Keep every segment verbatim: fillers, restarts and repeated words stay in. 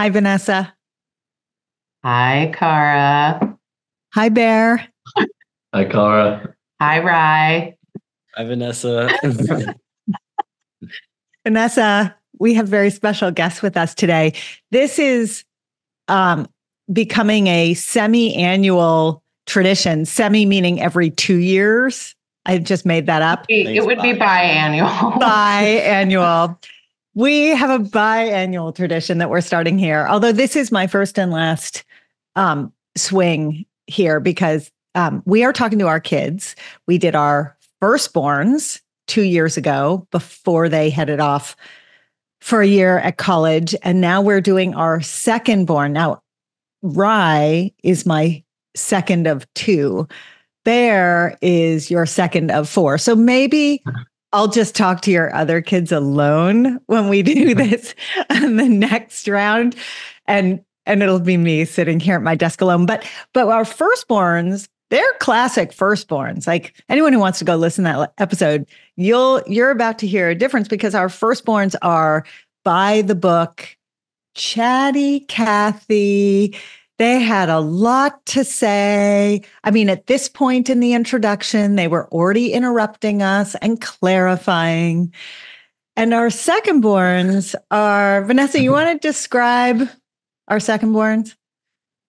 Hi, Vanessa. Hi, Kara. Hi, Bear. Hi, Kara. Hi, Rye. Hi, Vanessa. Vanessa, we have very special guests with us today. This is um, becoming a semi-annual tradition. Semi meaning every two years. I just made that up. Thanks, it would bi- be biannual. Biannual. We have a biannual tradition that we're starting here. Although this is my first and last um, swing here because um, we are talking to our kids. We did our firstborns two years ago before they headed off for a year at college. And now we're doing our secondborn. Now, Rye is my second of two. Bear is your second of four. So maybe I'll just talk to your other kids alone when we do this on the next round. And and it'll be me sitting here at my desk alone. But but our firstborns, they're classic firstborns. Like anyone who wants to go listen to that episode, you'll you're about to hear a difference because our firstborns are by the book, chatty Kathy. They had a lot to say. I mean, at this point in the introduction, they were already interrupting us and clarifying. And our secondborns are, Vanessa, you want to describe our secondborns?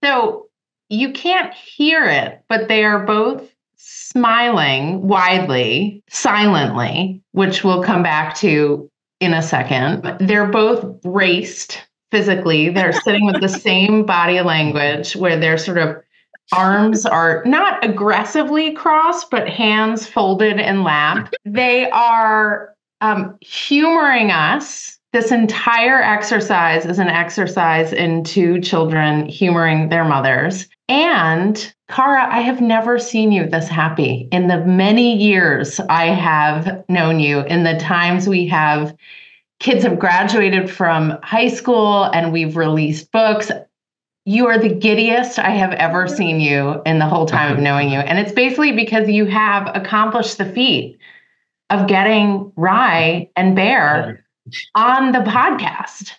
So you can't hear it, but they are both smiling widely, silently, which we'll come back to in a second. They're both braced. Physically, they're sitting with the same body language where their sort of arms are not aggressively crossed, but hands folded in lap. They are um, humoring us. This entire exercise is an exercise in two children humoring their mothers. And Kara, I have never seen you this happy in the many years I have known you, in the times we have kids have graduated from high school and we've released books. You are the giddiest I have ever seen you in the whole time of knowing you. And it's basically because you have accomplished the feat of getting Rye and Bear on the podcast.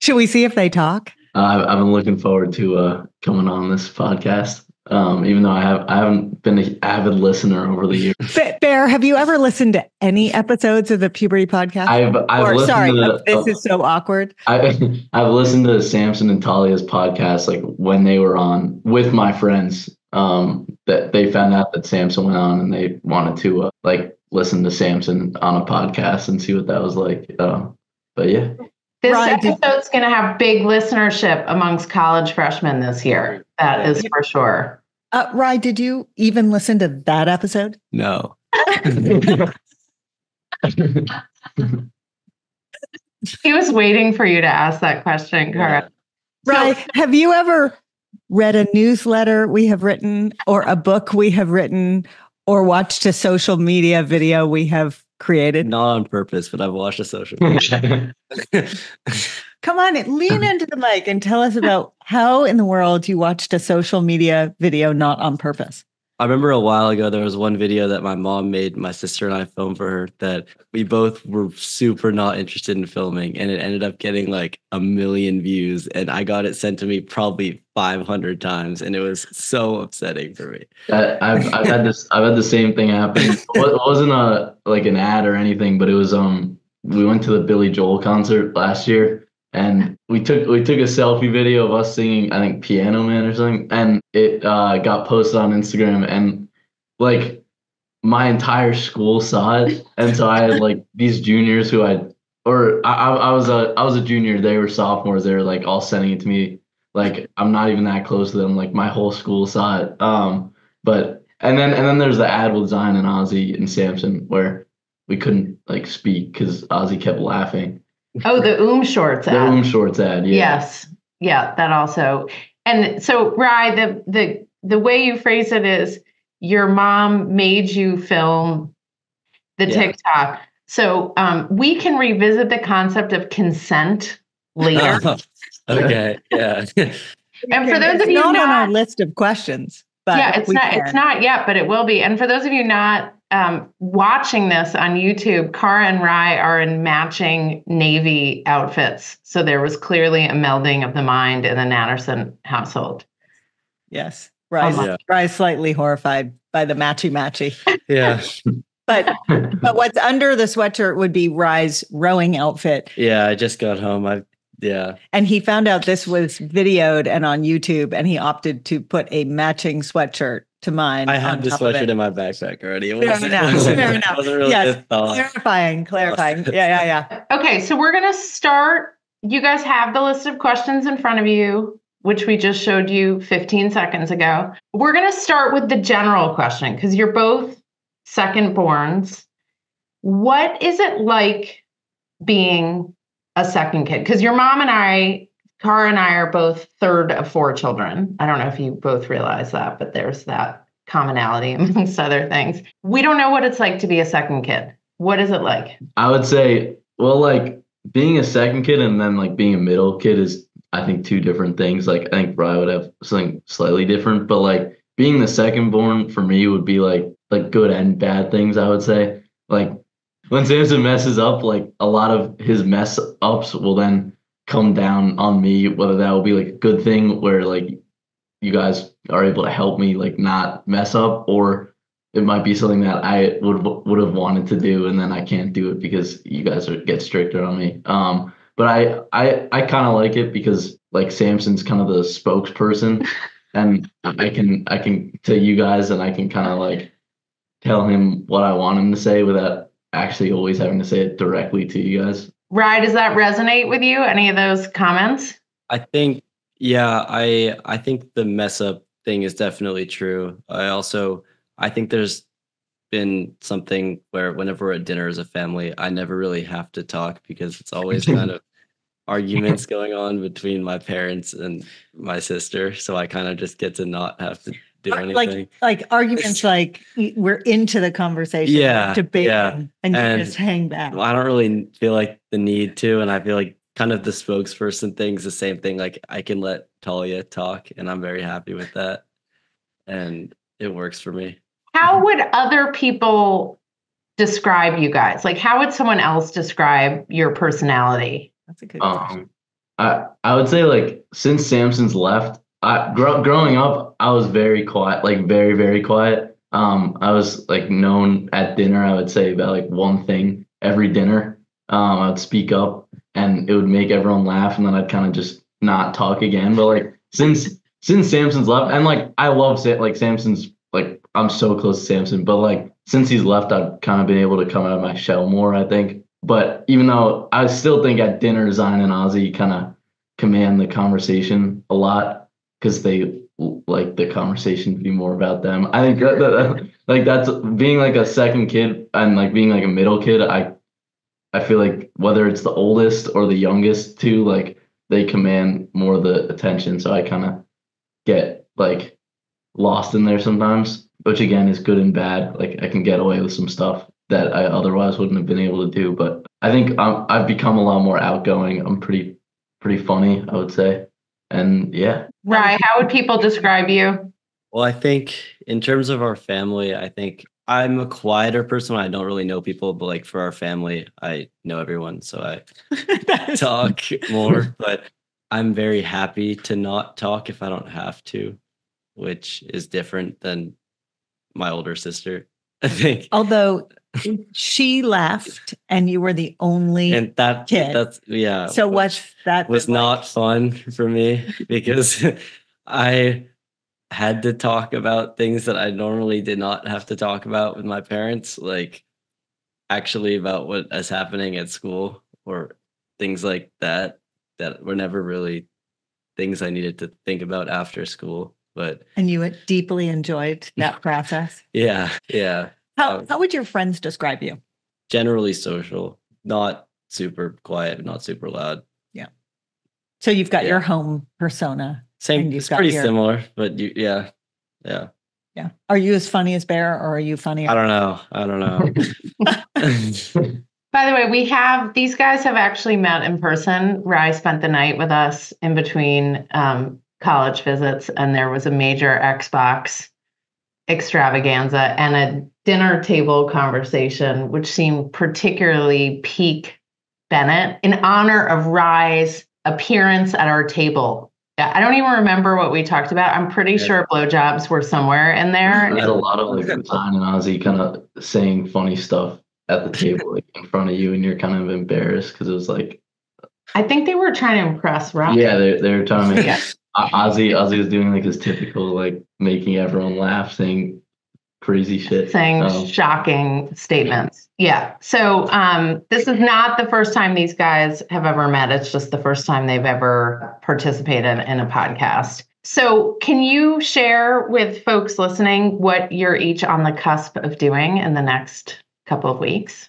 Should we see if they talk? Uh, I've been looking forward to uh, coming on this podcast, um, even though I, have, I haven't been an avid listener over the years. But Bear, have you ever listened to any episodes of the Puberty Podcast? I've, I've or, listened sorry, to This uh, Is So Awkward. I, I've listened to Samson and Talia's podcast, like when they were on with my friends. Um, that they found out that Samson went on, and they wanted to uh, like listen to Samson on a podcast and see what that was like. Uh, but yeah, this Ryan, episode's did- going to have big listenership amongst college freshmen this year. That is for sure. Uh, Rye, did you even listen to that episode? No. He was waiting for you to ask that question, Kara. Rye, so, have you ever read a newsletter we have written or a book we have written or watched a social media video we have created? Not on purpose, but I've watched a social media. Come on, lean into the mic and tell us about how in the world you watched a social media video not on purpose. I remember a while ago, there was one video that my mom made, my sister and I filmed for her, that we both were super not interested in filming. And it ended up getting like a million views. And I got it sent to me probably five hundred times. And it was so upsetting for me. I, I've, I've had this. I've had the same thing happen. It wasn't a, like an ad or anything, but it was um. We went to the Billy Joel concert last year. And we took we took a selfie video of us singing, I think, Piano Man or something. And it uh, got posted on Instagram. And, like, my entire school saw it. And so I had, like, these juniors who I – or I, I was a I was a junior. They were sophomores. They were, like, all sending it to me. Like, I'm not even that close to them. Like, my whole school saw it. Um, But – and then and then there's the ad with Zion and Ozzy and Samson where we couldn't, like, speak because Ozzy kept laughing. Oh, the Oom Shorts ad. The Oom Shorts ad, yeah. Yes. Yeah, that also. And so, Rye, the the the way you phrase it is your mom made you film the yeah. TikTok. So um, we can revisit the concept of consent later. Okay, yeah. And for those it's of you not on our list of questions, but yeah, it's not, it's not yet, but it will be. And for those of you not um, watching this on YouTube, Kara and Rye are in matching Navy outfits. So there was clearly a melding of the mind in the Natterson household. Yes. Rye's, yeah. Rye's slightly horrified by the matchy-matchy. Yeah. But but what's under the sweatshirt would be Rye's rowing outfit. Yeah, I just got home. I yeah. And he found out this was videoed and on YouTube, and he opted to put a matching sweatshirt to mine. I have the sweatshirt in my backpack already. It wasn't, fair enough. Wasn't, fair enough. Wasn't really yes. Clarifying, clarifying. Yeah, yeah, yeah. Okay, so we're gonna start. You guys have the list of questions in front of you, which we just showed you fifteen seconds ago. We're gonna start with the general question because you're both second borns. What is it like being a second kid? Because your mom and I, Kara and I, are both third of four children. I don't know if you both realize that, but there's that commonality amongst other things. We don't know what it's like to be a second kid. What is it like? I would say, well, like being a second kid and then like being a middle kid is, I think, two different things. Like I think Rye would have something slightly different, but like being the second born for me would be like like good and bad things, I would say. Like when Samson messes up, like a lot of his mess ups will then come down on me, whether that will be like a good thing where like you guys are able to help me like not mess up, or it might be something that I would would have wanted to do and then I can't do it because you guys are, get stricter on me. Um, but I I I kind of like it because like Samson's kind of the spokesperson and I can I can to you guys and I can kind of like tell him what I want him to say without actually always having to say it directly to you guys. Rye, does that resonate with you? Any of those comments? I think, yeah, I I think the mess up thing is definitely true. I also, I think there's been something where whenever we're at dinner as a family, I never really have to talk because it's always kind of arguments going on between my parents and my sister. So I kind of just get to not have to do anything. Like, like arguments, like we're into the conversation, yeah, debating, yeah. and you and just hang back. I don't really feel like the need to, and I feel like kind of the spokesperson thing is the same thing. Like I can let Talia talk, and I'm very happy with that, and it works for me. How would other people describe you guys? Like, how would someone else describe your personality? That's a good um, question. I I would say like since Samson's left. I, gr- growing up, I was very quiet, like very, very quiet. Um, I was like known at dinner, I would say about like one thing every dinner. Um, I would speak up and it would make everyone laugh and then I'd kind of just not talk again. But like since since Samson's left, and like I love Sam, like Samson's, like I'm so close to Samson, but like since he's left, I've kind of been able to come out of my shell more, I think. But even though I still think at dinner, Zion and Ozzy kind of command the conversation a lot, because they like the conversation to be more about them. I think that, that, like that's being like a second kid and like being like a middle kid. I I feel like whether it's the oldest or the youngest too, like they command more of the attention. So I kind of get like lost in there sometimes, which again is good and bad. Like I can get away with some stuff that I otherwise wouldn't have been able to do. But I think I'm, I've become a lot more outgoing. I'm pretty pretty funny, I would say. And yeah. Rye, how would people describe you? Well, I think in terms of our family, I think I'm a quieter person. I don't really know people, but like for our family, I know everyone. So I talk more, but I'm very happy to not talk if I don't have to, which is different than my older sister, I think. Although she left and you were the only and that, kid. That's, yeah. So what's that was like? Not fun for me because I had to talk about things that I normally did not have to talk about with my parents, like actually about what is happening at school or things like that, that were never really things I needed to think about after school. But and you deeply enjoyed that process. Yeah, yeah. How um, how would your friends describe you? Generally social, not super quiet, not super loud. Yeah. So you've got yeah. your home persona. Same. It's pretty your... similar, but you, yeah, yeah, yeah. Are you as funny as Bear, or are you funnier? I don't know. I don't know. By the way, we have these guys have actually met in person. Rye spent the night with us in between. Um, college visits, and there was a major Xbox extravaganza and a dinner table conversation, which seemed particularly peak Bennett, in honor of Rye's appearance at our table. I don't even remember what we talked about. I'm pretty yeah. sure blowjobs were somewhere in there. I had a lot of like Brian and Ozzy kind of saying funny stuff at the table like, in front of you, and you're kind of embarrassed because it was like. I think they were trying to impress Rob. Yeah, they they were trying to. Yeah. Ozzy Ozzy was doing like his typical like making everyone laugh, saying crazy shit, saying um, shocking statements. Yeah. So um, this is not the first time these guys have ever met. It's just the first time they've ever participated in a podcast. So can you share with folks listening what you're each on the cusp of doing in the next couple of weeks?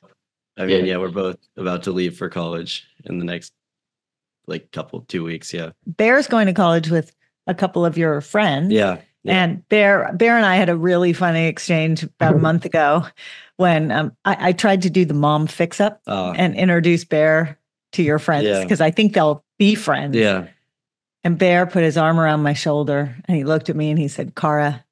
I mean, yeah, we're both about to leave for college in the next like couple, two weeks. Yeah. Bear's going to college with a couple of your friends. Yeah. Yeah. And Bear, Bear and I had a really funny exchange about a month ago when um, I, I tried to do the mom fix up uh, and introduce Bear to your friends because yeah. I think they'll be friends. Yeah. And Bear put his arm around my shoulder and he looked at me and he said, Kara,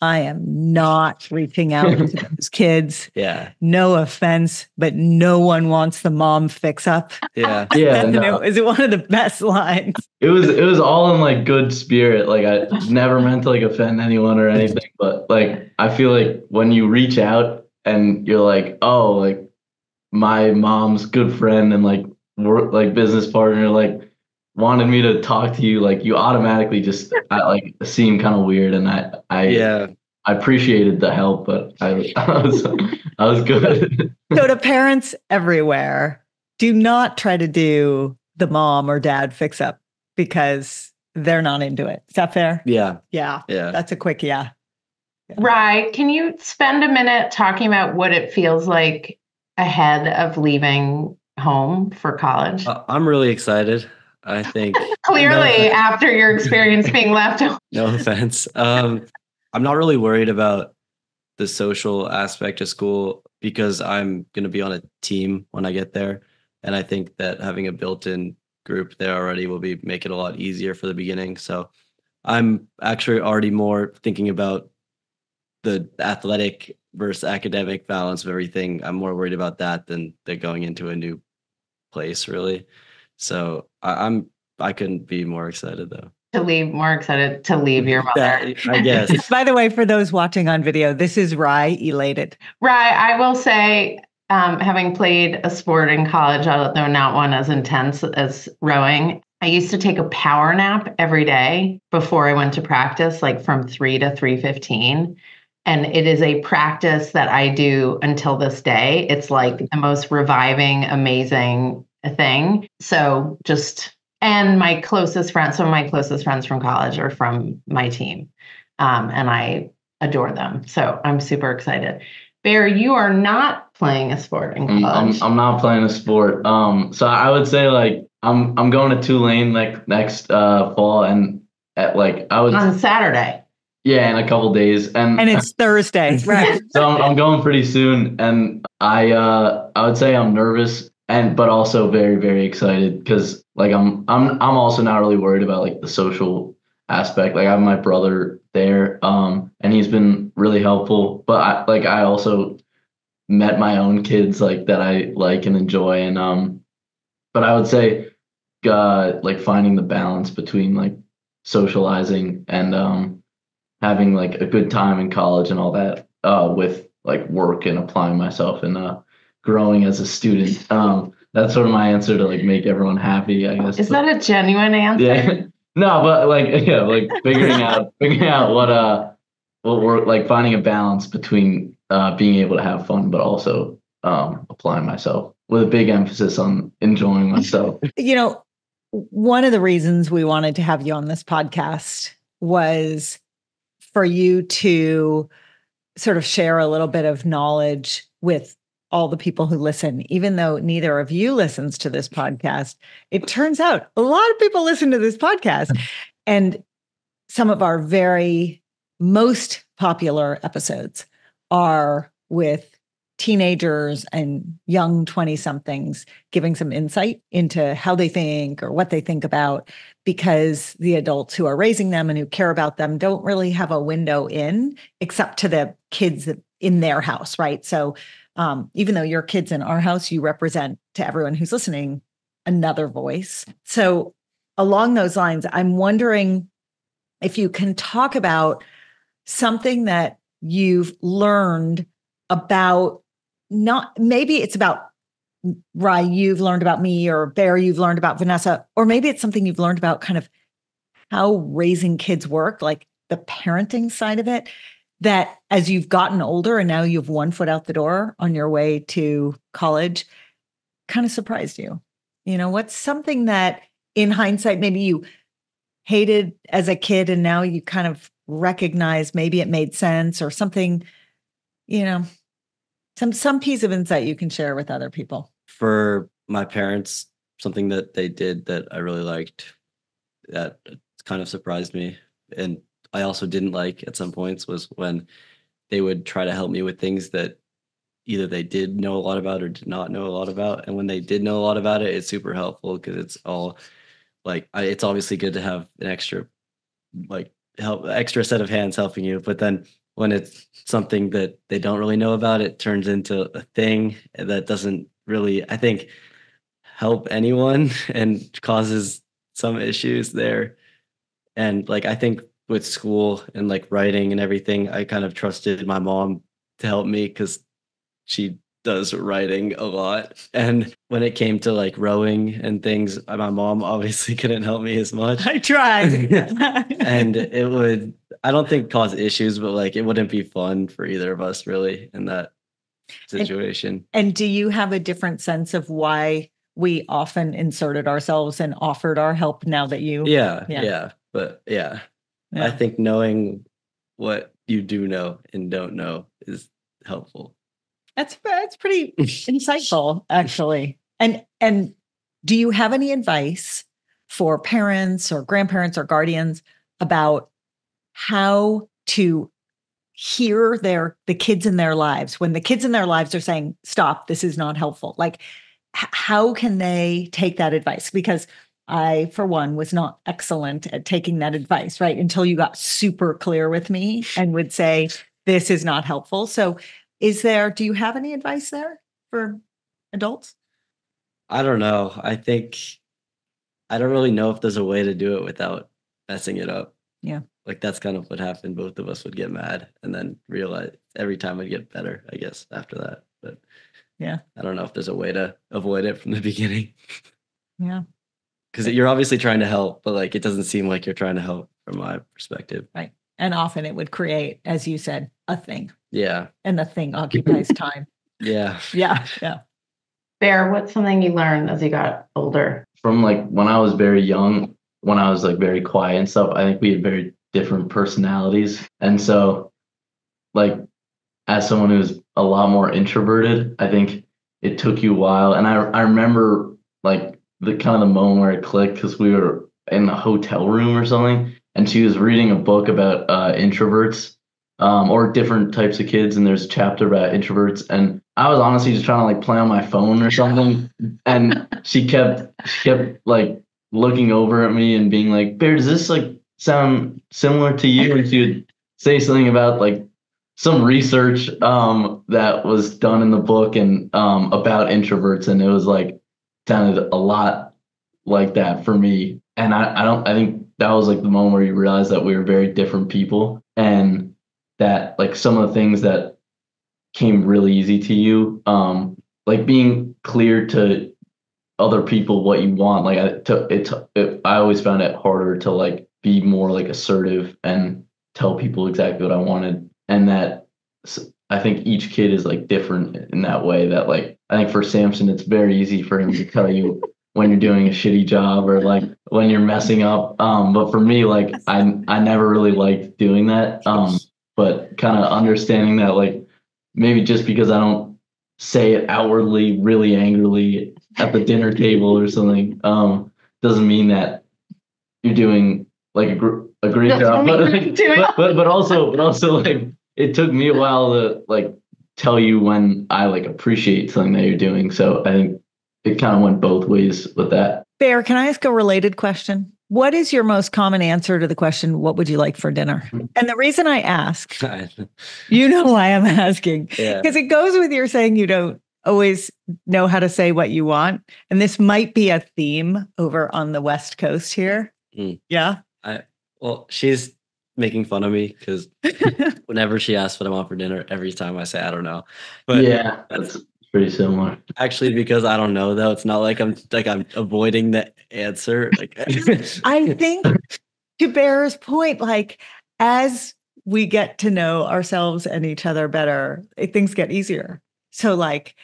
I am not reaching out to those kids. Yeah. No offense, but no one wants the mom fix up. Yeah. Yeah. No. It was one of the best lines. It was it was all in like good spirit. Like I never meant to like offend anyone or anything, but like I feel like when you reach out and you're like, oh, like my mom's good friend and like work like business partner, like wanted me to talk to you, like you automatically just I, like seem kind of weird, and I I yeah I appreciated the help, but I, I was I was good. So to parents everywhere, do not try to do the mom or dad fix up because they're not into it. Is that fair? Yeah, yeah, yeah. That's a quick yeah. yeah. Rye, can you spend a minute talking about what it feels like ahead of leaving home for college? Uh, I'm really excited. I think clearly no after your experience being left. No offense. Um, I'm not really worried about the social aspect of school because I'm going to be on a team when I get there. And I think that having a built-in group there already will be make it a lot easier for the beginning. So I'm actually already more thinking about the athletic versus academic balance of everything. I'm more worried about that than they're going into a new place really. So I, I'm, I couldn't be more excited though. To leave, more excited to leave your mother. That, I guess. By the way, for those watching on video, this is Rye elated. Rye, I will say, um, having played a sport in college, although not one as intense as rowing, I used to take a power nap every day before I went to practice, like from three to three fifteen. And it is a practice that I do until this day. It's like the most reviving, amazing a thing. So just, and my closest friends, some of my closest friends from college are from my team. Um, and I adore them. So I'm super excited. Bear, you are not playing a sport in college. I'm, I'm not playing a sport. Um, so I would say like, I'm, I'm going to Tulane like next uh, fall and at like, I was on Saturday. Yeah. In a couple days. And, and it's Thursday. Right. So I'm, I'm going pretty soon. And I, uh, I would say I'm nervous. And but also very, very excited because like I'm I'm I'm also not really worried about like the social aspect. Like I have my brother there, um, and he's been really helpful. But I, like I also met my own kids like that I like and enjoy. And um, but I would say, uh, like finding the balance between like socializing and um, having like a good time in college and all that uh, with like work and applying myself and uh. growing as a student. Um, that's sort of my answer to like make everyone happy, I guess. Is but, that a genuine answer? Yeah. No, but like yeah, like figuring out figuring out what uh what work, like finding a balance between uh being able to have fun but also um applying myself with a big emphasis on enjoying myself. You know, one of the reasons we wanted to have you on this podcast was for you to sort of share a little bit of knowledge with all the people who listen, even though neither of you listens to this podcast. It turns out a lot of people listen to this podcast, and some of our very most popular episodes are with teenagers and young twenty-somethings giving some insight into how they think or what they think about, because the adults who are raising them and who care about them don't really have a window in, except to the kids in their house, right? So um, even though your kids in our house, you represent to everyone who's listening another voice. So along those lines, I'm wondering if you can talk about something that you've learned about. Not maybe it's about Rye you've learned about me, or Bear you've learned about Vanessa, or maybe it's something you've learned about kind of how raising kids work, like the parenting side of it, that as you've gotten older and now you have one foot out the door on your way to college, kind of surprised you. You know, what's something that in hindsight, maybe you hated as a kid and now you kind of recognize maybe it made sense, or something, you know, Some some piece of insight you can share with other people. For my parents, something that they did that I really liked that kind of surprised me, and I also didn't like at some points, was when they would try to help me with things that either they did know a lot about or did not know a lot about. And when they did know a lot about it, it's super helpful, because it's all like, I, it's obviously good to have an extra, like help, extra set of hands helping you. But then when it's something that they don't really know about, it turns into a thing that doesn't really, I think, help anyone and causes some issues there. And like, I think with school and like writing and everything, I kind of trusted my mom to help me, because she does writing a lot. And when it came to like rowing and things, my mom obviously couldn't help me as much. I tried. And it would, I don't think cause issues, but like it wouldn't be fun for either of us really in that situation. And, and do you have a different sense of why we often inserted ourselves and offered our help now that you? Yeah. Yeah. yeah but yeah. yeah, I think knowing what you do know and don't know is helpful. That's that's pretty insightful, actually. And and do you have any advice for parents or grandparents or guardians about how to hear their the kids in their lives when the kids in their lives are saying, "Stop, this is not helpful"? Like, h- how can they take that advice? Because I, for one, was not excellent at taking that advice, right? Until you got super clear with me and would say, "This is not helpful." So. Is there, do you have any advice there for adults? I don't know. I think, I don't really know if there's a way to do it without messing it up. Yeah. Like that's kind of what happened. Both of us would get mad and then realize every time we'd get better, I guess, after that. But yeah, I don't know if there's a way to avoid it from the beginning. Yeah. Because you're obviously trying to help, but like, it doesn't seem like you're trying to help from my perspective. Right. And often it would create, as you said, a thing. Yeah. And the thing occupies time. Yeah. Yeah. Yeah. Bear, what's something you learned as you got older? From like when I was very young, when I was like very quiet and stuff, I think we had very different personalities. And so like as someone who's a lot more introverted, I think it took you a while. And I I remember like the kind of the moment where it clicked, because we were in the hotel room or something, and she was reading a book about uh, introverts. Um, or different types of kids, and there's a chapter about introverts, and I was honestly just trying to like play on my phone or something, and she kept she kept like looking over at me and being like, "Bear, does this like sound similar to you?" And she would say something about like some research um, that was done in the book and um, about introverts, and it was like sounded a lot like that for me, and I, I don't I think that was like the moment where you realized that we were very different people, and that like some of the things that came really easy to you, um, like being clear to other people what you want. Like I, to, it, it, I always found it harder to like be more like assertive and tell people exactly what I wanted. And that I think each kid is like different in that way. That like I think for Samson, it's very easy for him to tell you when you're doing a shitty job or like when you're messing up. Um, but for me, like I I never really liked doing that. Um, But kind of understanding that, like, maybe just because I don't say it outwardly, really angrily at the dinner table or something, um, doesn't mean that you're doing like a, gr- a great That's job. But, like, but, but but also, but also, like, it took me a while to like tell you when I like appreciate something that you're doing. So I think it kind of went both ways with that. Bear, can I ask a related question? What is your most common answer to the question, what would you like for dinner? And the reason I ask, you know why I'm asking, because yeah. it goes with your saying you don't always know how to say what you want. And this might be a theme over on the West Coast here. Mm. Yeah. I, well, she's making fun of me because whenever she asks what I want for dinner, every time I say, I don't know. But yeah, that's pretty similar. Actually, because I don't know, though, it's not like I'm like I'm avoiding the answer. Like, I think to Bear's point, like as we get to know ourselves and each other better, things get easier. So like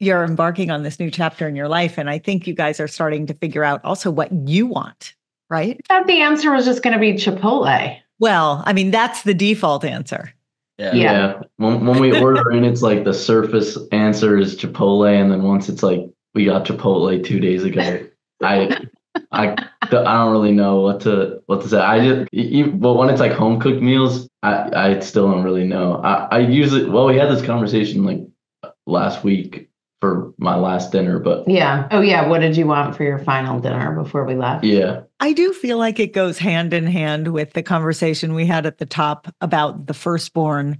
you're embarking on this new chapter in your life. And I think you guys are starting to figure out also what you want, right? I thought the answer was just going to be Chipotle. Well, I mean, that's the default answer. Yeah. yeah. yeah. When, when we order in, it's like the surface answer is Chipotle. And then once it's like, we got Chipotle two days ago, I, I, I don't really know what to, what to say. I just, you, but when it's like home cooked meals, I, I still don't really know. I, I usually, well, we had this conversation like last week for my last dinner, but yeah. Oh yeah. What did you want for your final dinner before we left? Yeah. I do feel like it goes hand in hand with the conversation we had at the top about the firstborn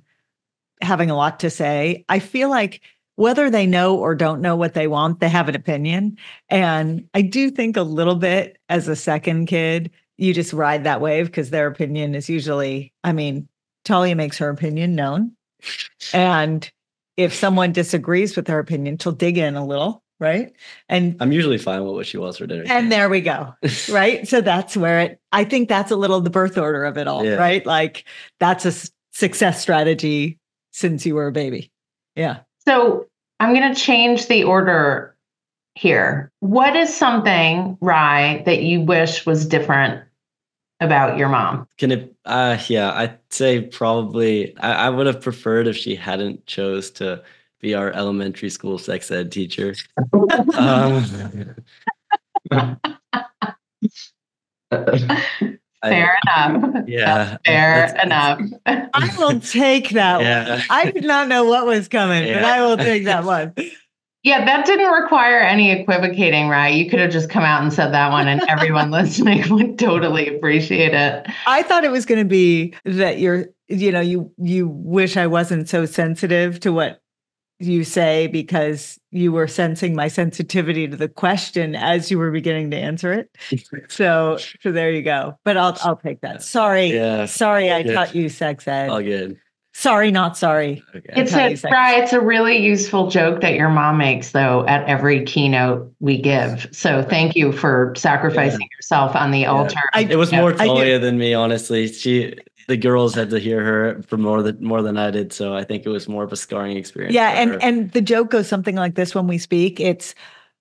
having a lot to say. I feel like whether they know or don't know what they want, they have an opinion. And I do think a little bit as a second kid, you just ride that wave because their opinion is usually, I mean, Talia makes her opinion known. And if someone disagrees with her opinion, she'll dig in a little. Right. And I'm usually fine with what she wants for dinner. And there we go. Right. So that's where it, I think that's a little the birth order of it all. Yeah. Right. Like that's a s- success strategy since you were a baby. Yeah. So I'm going to change the order here. What is something, Rye, that you wish was different about your mom? Can it, uh, yeah, I'd say probably I, I would have preferred if she hadn't chose to be our elementary school sex ed teacher. um, fair I, enough. Yeah. Fair that's, enough. I will take that yeah. one. I did not know what was coming, yeah. but I will take that one. Yeah, that didn't require any equivocating, right? You could have just come out and said that one and everyone listening would totally appreciate it. I thought it was going to be that you're, you know, you you wish I wasn't so sensitive to what you say because you were sensing my sensitivity to the question as you were beginning to answer it. So, so there you go. But I'll I'll take that. Sorry. Yeah. Sorry I taught you sex ed. All good. Sorry, not sorry. Okay. It's a right, it's a really useful joke that your mom makes though at every keynote we give. So thank you for sacrificing yeah. yourself on the yeah. altar. I, it was more Talia than me, honestly. She The girls had to hear her for more than more than I did, so I think it was more of a scarring experience. Yeah, and her. and the joke goes something like this when we speak. It's,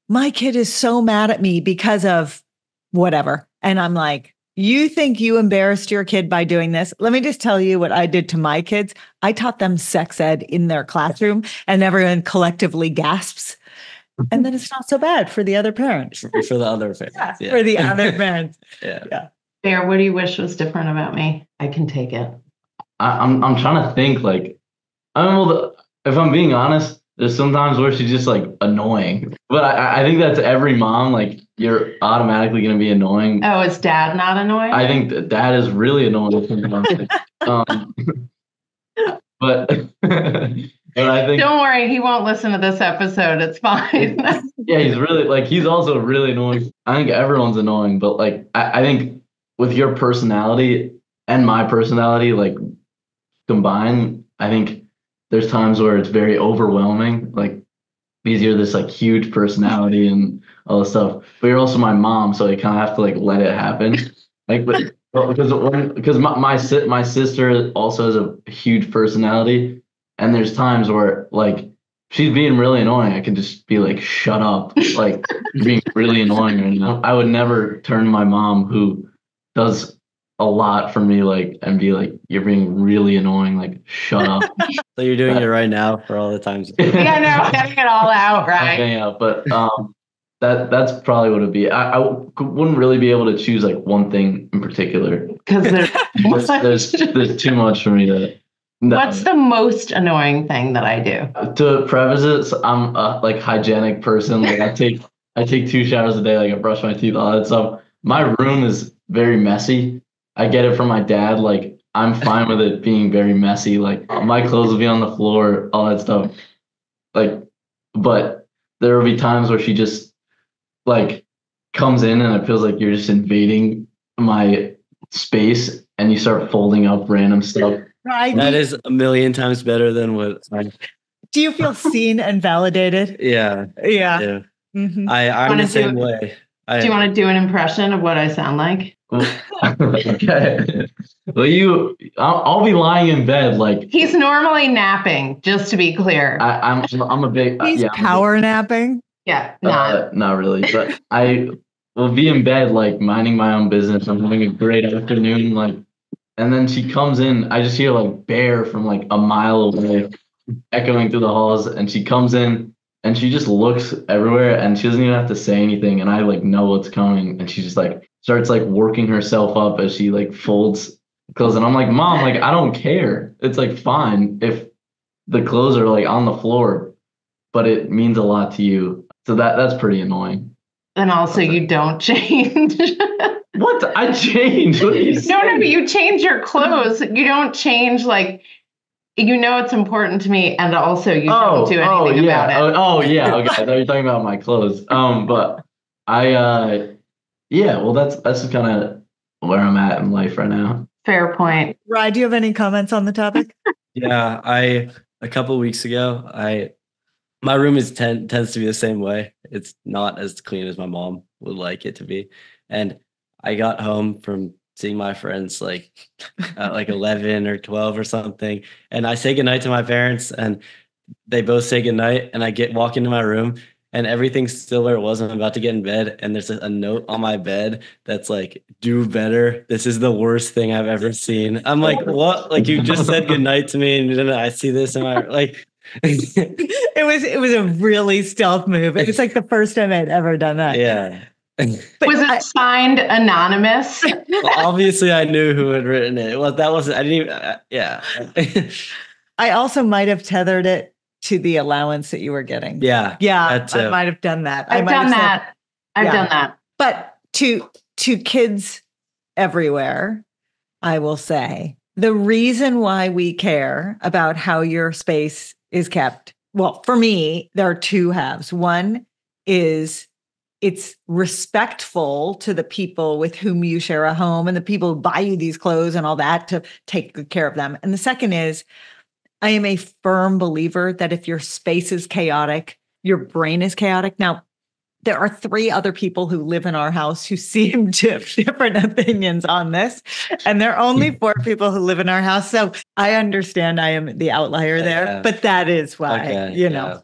my kid is so mad at me because of whatever. And I'm like, you think you embarrassed your kid by doing this? Let me just tell you what I did to my kids. I taught them sex ed in their classroom, and everyone collectively gasps. And then it's not so bad for the other parents. For the other parents. Yeah, yeah. For the other parents. yeah. yeah. Bear, what do you wish was different about me? I can take it. I, I'm I'm trying to think. Like, I don't know. If I'm being honest, there's sometimes where she's just like annoying. But I, I think that's every mom. Like, you're automatically gonna be annoying. Oh, is Dad not annoying? I think that Dad is really annoying. um, but but I think don't worry, he won't listen to this episode. It's fine. yeah, he's really like he's also really annoying. I think everyone's annoying, but like I, I think. With your personality and my personality, like combined, I think there's times where it's very overwhelming. Like because you're this like huge personality and all this stuff, but you're also my mom, so you kind of have to like let it happen. Like, but because when, because my my si- my sister also has a huge personality, and there's times where like she's being really annoying. I can just be like, shut up. Like you're being really annoying right now. I would never turn to my mom who. Does a lot for me, like, and be like, you're being really annoying, like, shut up. So you're doing but, it right now for all the times. yeah, no, I'm getting it all out, right? Okay, yeah, but um, that that's probably what it'd be. I, I w- wouldn't really be able to choose like one thing in particular because there's, there's there's too much for me to No. What's the most annoying thing that I do? To preface it, I'm a like hygienic person. Like I take I take two showers a day. Like I brush my teeth, all that stuff. My room is very messy. I get it from my dad. Like I'm fine with it being very messy. Like my clothes will be on the floor, all that stuff. Like, but there will be times where she just like comes in and it feels like you're just invading my space, and you start folding up random stuff. Right. That is a million times better than what. I... Do you feel seen and validated? Yeah. Yeah. yeah. Mm-hmm. I, I'm the same do, way. I, do you want to do an impression of what I sound like? Okay. Well, you, I'll, I'll be lying in bed. Like he's normally napping, just to be clear. I, I'm, I'm a big. He's uh, yeah, power big, napping. Yeah. Not. Uh, not really, but I will be in bed, like minding my own business. I'm having a great afternoon, like. And then she comes in. I just hear like Bear from like a mile away echoing through the halls. And she comes in and she just looks everywhere and she doesn't even have to say anything. And I like know what's coming. And she just like starts like working herself up as she like folds clothes. And I'm like, Mom, like, I don't care. It's like fine if the clothes are like on the floor, but it means a lot to you. So that that's pretty annoying. And also you don't change. What? I change. What no, no, but you change your clothes. You don't change, like, you know it's important to me, and also you oh, don't do anything oh, yeah. about it. Oh, oh, yeah. Okay, I thought you were talking about my clothes. Um, But I, uh, yeah, well, that's that's kind of where I'm at in life right now. Fair point. Rye, do you have any comments on the topic? Yeah, I, a couple weeks ago, I, my room is ten, tends to be the same way. It's not as clean as my mom would like it to be. And I got home from seeing my friends like at like eleven or twelve or something. And I say goodnight to my parents and they both say goodnight. And I get walk into my room and everything's still where it was. I'm about to get in bed. And there's a note on my bed that's like, do better. This is the worst thing I've ever seen. I'm like, what? Like you just said goodnight to me. And then I see this and I like. it was it was a really stealth move. It was like the first time I'd ever done that. Yeah. Was it signed anonymous? Well, obviously, I knew who had written it. Well, that wasn't. I didn't even. Uh, yeah. I also might have tethered it to the allowance that you were getting. Yeah. Yeah. I might have done that. I've done that. I've done that. But to to kids everywhere, I will say the reason why we care about how your space is kept. Well, for me, there are two halves. One is. It's respectful to the people with whom you share a home and the people who buy you these clothes and all that to take good care of them. And the second is, I am a firm believer that if your space is chaotic, your brain is chaotic. Now, there are three other people who live in our house who seem to have different opinions on this. And there are only four people who live in our house. So I understand I am the outlier there, yeah. But that is why, okay, you yeah. know,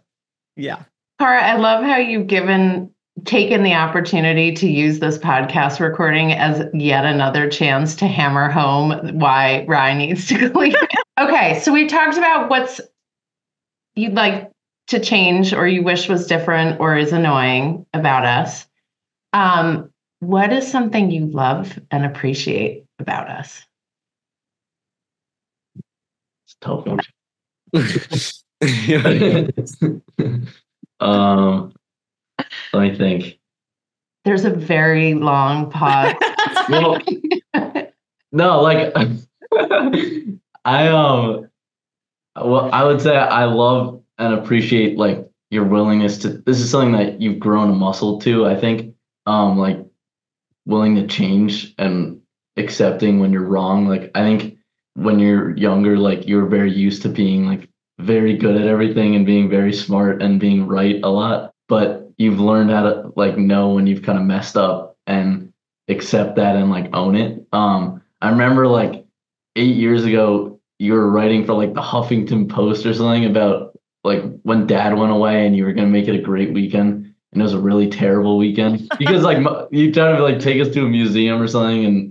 yeah. Kara, I love how you've given... taken the opportunity to use this podcast recording as yet another chance to hammer home why Rye needs to clean. Okay, so we talked about what's you'd like to change or you wish was different or is annoying about us. Um, what is something you love and appreciate about us? It's tough. um Let me think. There's a very long pause. Well, no, like I um, well, I would say I love and appreciate like your willingness to. This is something that you've grown a muscle to. I think, um, like willing to change and accepting when you're wrong. Like I think when you're younger, like you're very used to being like very good at everything and being very smart and being right a lot, but. You've learned how to like know when you've kind of messed up and accept that and like own it. Um, I remember like eight years ago, you were writing for like the Huffington Post or something about like when Dad went away and you were gonna make it a great weekend, and it was a really terrible weekend because like you tried to like take us to a museum or something, and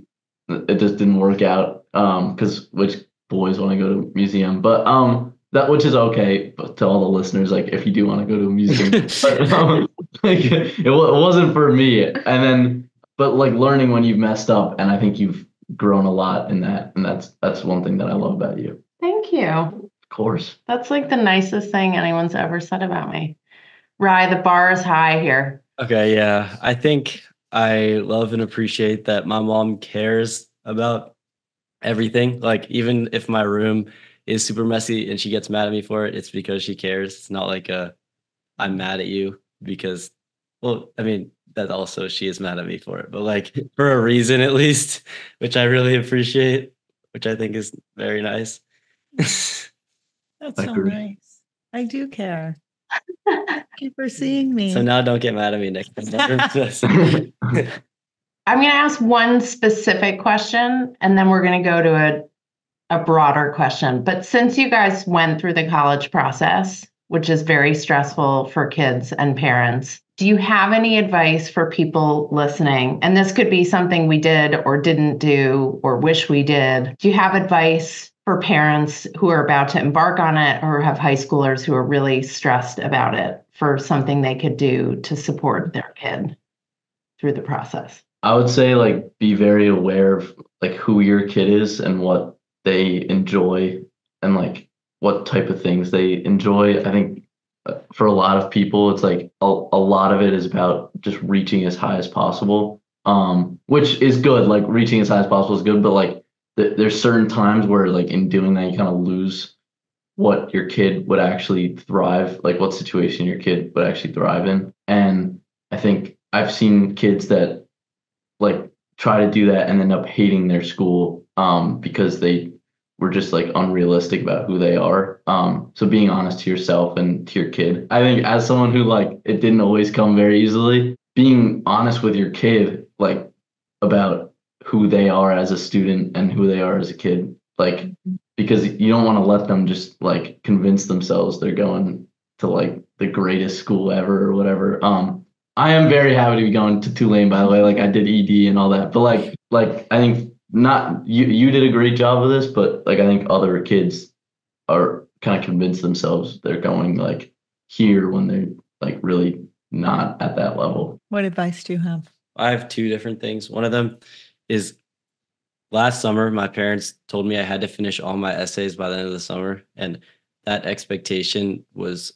it just didn't work out. Um, because which boys want to go to a museum, but um. That which is okay, but to all the listeners, like if you do want to go to a museum, but, um, like, it, it wasn't for me. And then, but like learning when you've messed up, and I think you've grown a lot in that, and that's that's one thing that I love about you. Thank you. Of course. That's like the nicest thing anyone's ever said about me. Rye, the bar is high here. Okay, yeah. I think I love and appreciate that my mom cares about everything. Like, even if my room is super messy and she gets mad at me for it, it's because she cares. It's not like a, I'm mad at you because, well, I mean, that also she is mad at me for it, but like for a reason at least, which I really appreciate, which I think is very nice. That's so nice. I do care. Thank you for seeing me. So now don't get mad at me next time. I'm going to ask one specific question and then we're going to go to a a broader question. But since you guys went through the college process, which is very stressful for kids and parents, do you have any advice for people listening? And this could be something we did or didn't do or wish we did. Do you have advice for parents who are about to embark on it or have high schoolers who are really stressed about it for something they could do to support their kid through the process? I would say, like, be very aware of like who your kid is and what they enjoy and like what type of things they enjoy. I think for a lot of people, it's like a, a lot of it is about just reaching as high as possible, um, which is good. Like reaching as high as possible is good, but like th- there's certain times where like in doing that, you kind of lose what your kid would actually thrive, like what situation your kid would actually thrive in. And I think I've seen kids that like try to do that and end up hating their school um, because they were just like unrealistic about who they are. Um, so being honest to yourself and to your kid. I think as someone who like, it didn't always come very easily, being honest with your kid, like about who they are as a student and who they are as a kid, like, because you don't want to let them just like convince themselves they're going to like the greatest school ever or whatever. Um, I am very happy to be going to Tulane, by the way. Like I did E D and all that, but like, like I think not you. You did a great job of this, but like I think other kids are kind of convinced themselves they're going like here when they're like really not at that level. What advice do you have? I have two different things. One of them is last summer, my parents told me I had to finish all my essays by the end of the summer, and that expectation was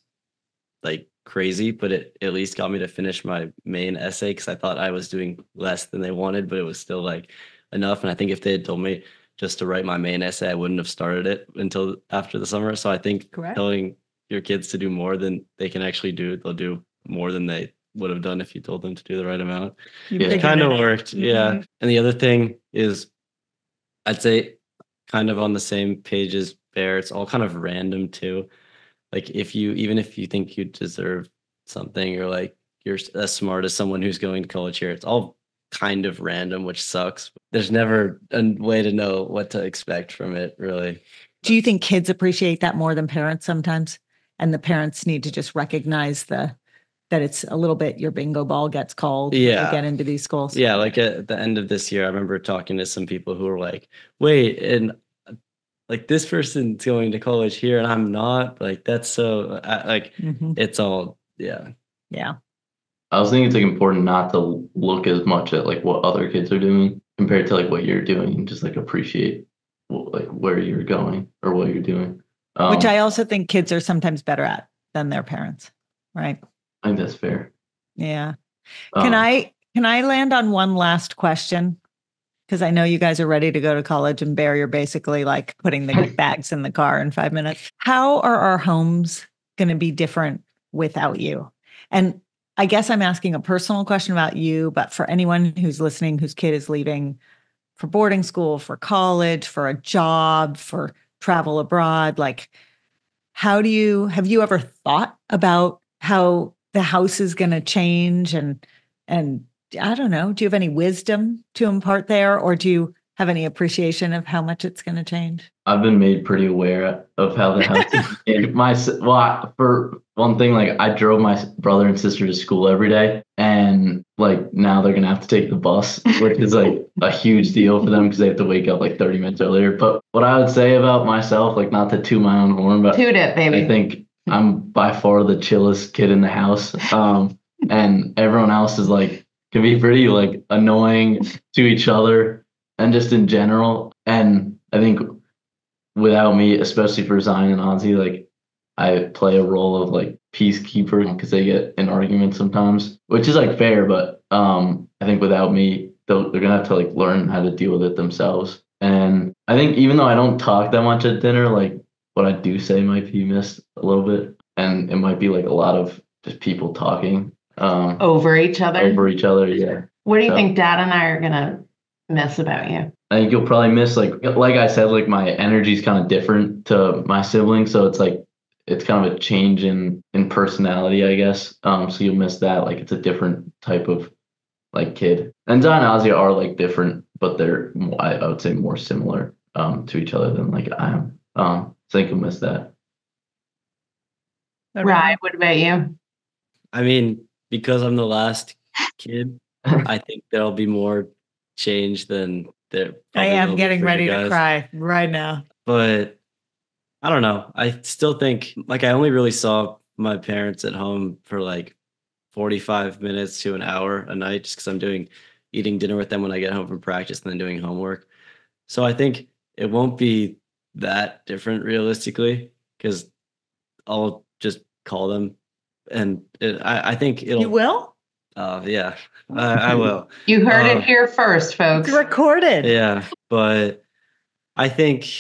like crazy, but it at least got me to finish my main essay because I thought I was doing less than they wanted, but it was still like enough. And I think if they had told me just to write my main essay, I wouldn't have started it until after the summer. So I think Correct. Telling your kids to do more than they can actually do, they'll do more than they would have done if you told them to do the right amount. You it kind of worked. Mm-hmm. Yeah. And the other thing is, I'd say kind of on the same page as Bear, it's all kind of random too. Like if you, even if you think you deserve something or like you're as smart as someone who's going to college here, it's all kind of random, which sucks. There's never a way to know what to expect from it, really. Do you think kids appreciate that more than parents sometimes? And the parents need to just recognize the that it's a little bit your bingo ball gets called yeah. to get into these schools. Yeah, like at the end of this year, I remember talking to some people who were like, wait, and like this person's going to college here and I'm not, like, that's so I, like, mm-hmm. it's all, yeah. Yeah. I was thinking it's like important not to look as much at like what other kids are doing compared to like what you're doing and just like appreciate what, like where you're going or what you're doing. Um, Which I also think kids are sometimes better at than their parents. Right. I think that's fair. Yeah. Can um, I, can I land on one last question? Because I know you guys are ready to go to college, and Bear, you're basically like putting the bags in the car in five minutes. How are our homes going to be different without you? And I guess I'm asking a personal question about you, but for anyone who's listening, whose kid is leaving for boarding school, for college, for a job, for travel abroad, like how do you, have you ever thought about how the house is going to change and, and I don't know, do you have any wisdom to impart there, or do you have any appreciation of how much it's going to change? I've been made pretty aware of how the house is. My, well, I, for one thing, like I drove my brother and sister to school every day, and like now they're going to have to take the bus, which is like a huge deal for them because they have to wake up like thirty minutes earlier. But what I would say about myself, like not to toot my own horn, but toot it, baby. I think I'm by far the chillest kid in the house. Um, and everyone else is like, can be pretty like annoying to each other and just in general. And I think without me, especially for Zion and Ozzy, like I play a role of like peacekeeper because they get in arguments sometimes, which is like fair. But um, I think without me, they're going to have to like learn how to deal with it themselves. And I think even though I don't talk that much at dinner, like what I do say might be missed a little bit. And it might be like a lot of just people talking. Um, over each other? Over each other, yeah. What do you so, think Dad and I are going to miss about you? I think you'll probably miss, like, like I said, like my energy is kind of different to my siblings. So it's like, it's kind of a change in, in personality, I guess. Um, so you'll miss that. Like it's a different type of like kid. And Zion and Ozzy are like different, but they're, I, I would say more similar um, to each other than like I am. Um, so I think you'll miss that. Right. What about you? I mean, because I'm the last kid, I think there'll be more change than there. I am getting ready to cry right now. But I don't know. I still think, like, I only really saw my parents at home for like forty-five minutes to an hour a night just because I'm doing eating dinner with them when I get home from practice and then doing homework. So I think it won't be that different realistically because I'll just call them. And it, I, I think it'll. You will? Uh, yeah, I, I will. You heard uh, it here first, folks. It's recorded. Yeah, but I think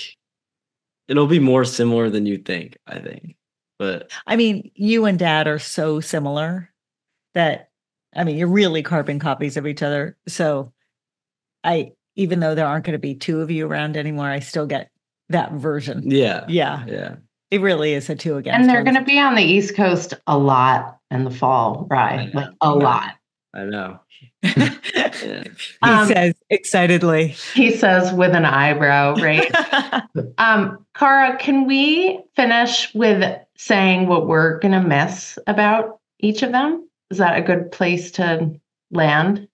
it'll be more similar than you think, I think. But I mean, you and Dad are so similar that, I mean, you're really carbon copies of each other. So I, even though there aren't going to be two of you around anymore, I still get that version. Yeah. Yeah. Yeah. It really is a two against. And they're going to be on the East Coast a lot in the fall, right? Like a lot. I know. Yeah. He um, says excitedly. He says with an eyebrow, right? um, Kara, can we finish with saying what we're going to miss about each of them? Is that a good place to land?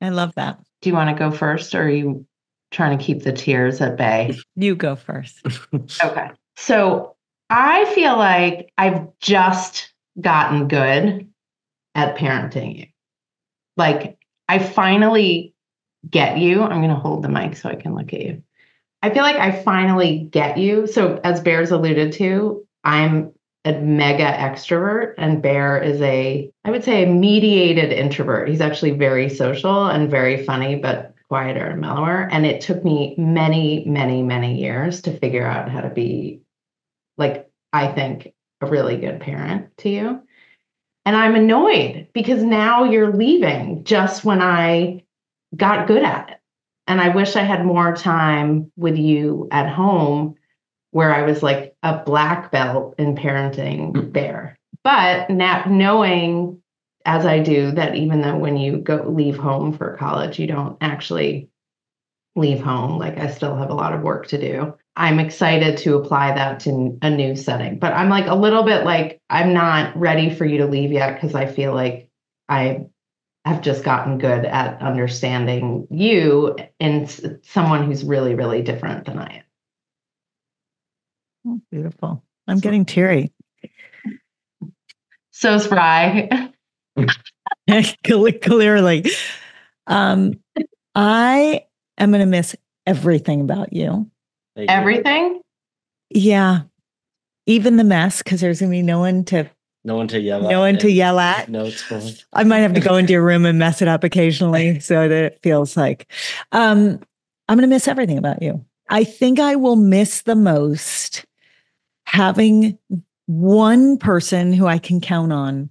I love that. Do you want to go first or are you trying to keep the tears at bay? You go first. Okay. So I feel like I've just gotten good at parenting you. Like, I finally get you. I'm going to hold the mic so I can look at you. I feel like I finally get you. So as Bear's alluded to, I'm a mega extrovert and Bear is a, I would say, a mediated introvert. He's actually very social and very funny, but quieter and mellower. And it took me many, many, many years to figure out how to be like, I think, a really good parent to you. And I'm annoyed because now you're leaving just when I got good at it. And I wish I had more time with you at home where I was like a black belt in parenting Bear. But now knowing as I do that even though when you go leave home for college, you don't actually leave home. Like I still have a lot of work to do. I'm excited to apply that to a new setting, but I'm like a little bit like, I'm not ready for you to leave yet because I feel like I have just gotten good at understanding you and someone who's really, really different than I am. Oh, beautiful. I'm so, getting teary. So's Rye. Clearly. Um, I am going to miss everything about you. Everything? Yeah. Even the mess, because there's going to be no one to... No one to yell at. No one to yell at. No, it's fine. I might have to go into your room and mess it up occasionally so that it feels like... Um, I'm going to miss everything about you. I think I will miss the most having one person who I can count on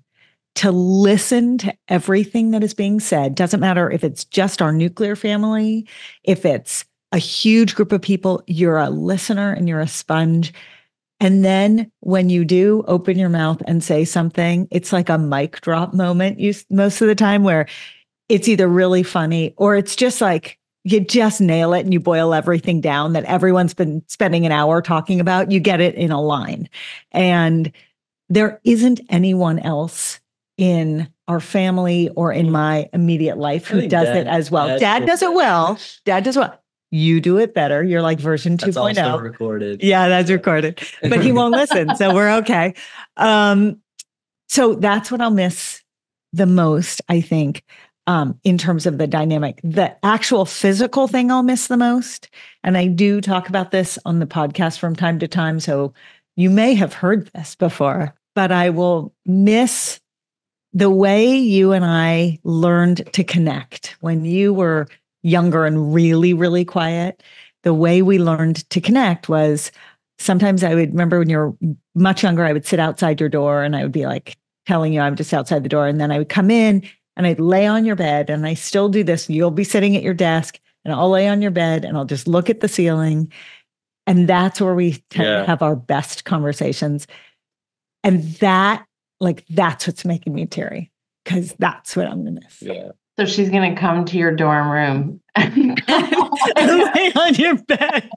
to listen to everything that is being said. Doesn't matter if it's just our nuclear family, if it's a huge group of people, you're a listener and you're a sponge. And then when you do open your mouth and say something, it's like a mic drop moment you, most of the time where it's either really funny or it's just like you just nail it and you boil everything down that everyone's been spending an hour talking about. You get it in a line. And there isn't anyone else in our family or in my immediate life who does it as well. Dad does it well. Dad does well. You do it better. You're like version two point oh. That's also recorded. Yeah, that's recorded. But he won't listen, so we're okay. Um, so that's what I'll miss the most, I think. um, in terms of the dynamic. The actual physical thing I'll miss the most, and I do talk about this on the podcast from time to time, so you may have heard this before, but I will miss the way you and I learned to connect when you were younger and really, really quiet. The way we learned to connect was sometimes I would remember when you're much younger, I would sit outside your door and I would be like telling you I'm just outside the door. And then I would come in and I'd lay on your bed, and I still do this. You'll be sitting at your desk and I'll lay on your bed and I'll just look at the ceiling. And that's where we tend yeah. to have our best conversations. And that, like, that's what's making me teary, because that's what I'm going to miss. Yeah. So she's going to come to your dorm room and lay on your bed.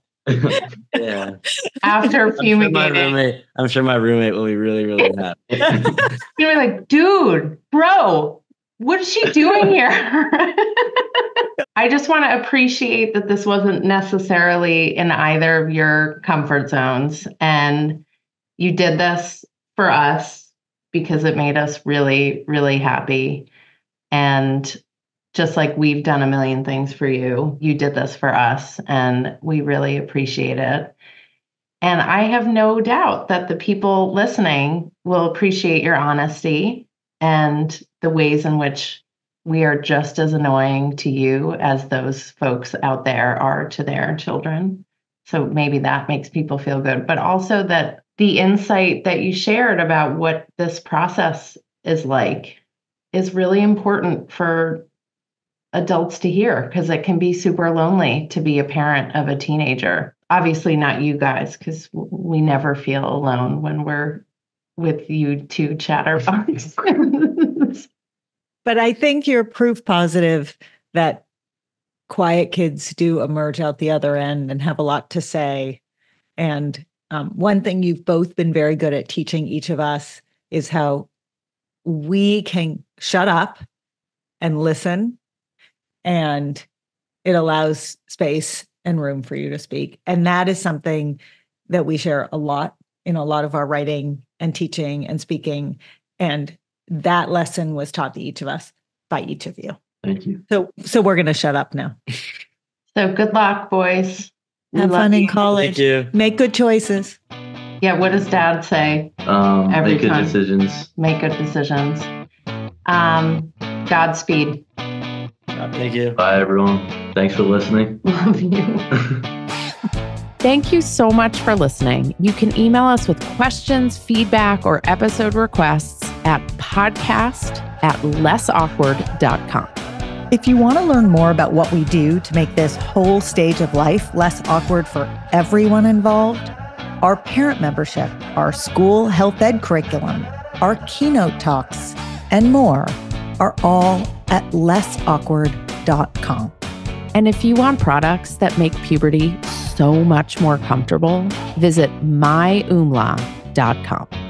yeah. After fumigating. I'm sure, roommate, I'm sure my roommate will be really, really happy. You'll be like, dude, bro, what is she doing here? I just want to appreciate that this wasn't necessarily in either of your comfort zones. And you did this for us because it made us really, really happy. And just like we've done a million things for you, you did this for us, and we really appreciate it. And I have no doubt that the people listening will appreciate your honesty and the ways in which we are just as annoying to you as those folks out there are to their children. So maybe that makes people feel good, but also that the insight that you shared about what this process is like is really important for adults to hear, because it can be super lonely to be a parent of a teenager. Obviously not you guys, because we never feel alone when we're with you two chatterboxes. But I think you're proof positive that quiet kids do emerge out the other end and have a lot to say. And um, one thing you've both been very good at teaching each of us is how we can shut up and listen, and it allows space and room for you to speak. And that is something that we share a lot in a lot of our writing and teaching and speaking. And that lesson was taught to each of us by each of you. Thank you. So, so we're going to shut up now. So good luck, boys. We Have fun you. in college. Thank you. Make good choices. Yeah, what does Dad say? Um, Every make good time. decisions. Make good decisions. Um, Godspeed. Thank you. Bye, everyone. Thanks for listening. Love you. Thank you so much for listening. You can email us with questions, feedback, or episode requests at podcast at less awkward dot com. If you want to learn more about what we do to make this whole stage of life less awkward for everyone involved, our parent membership, our school health ed curriculum, our keynote talks, and more are all at less awkward dot com. And if you want products that make puberty so much more comfortable, visit my umla dot com.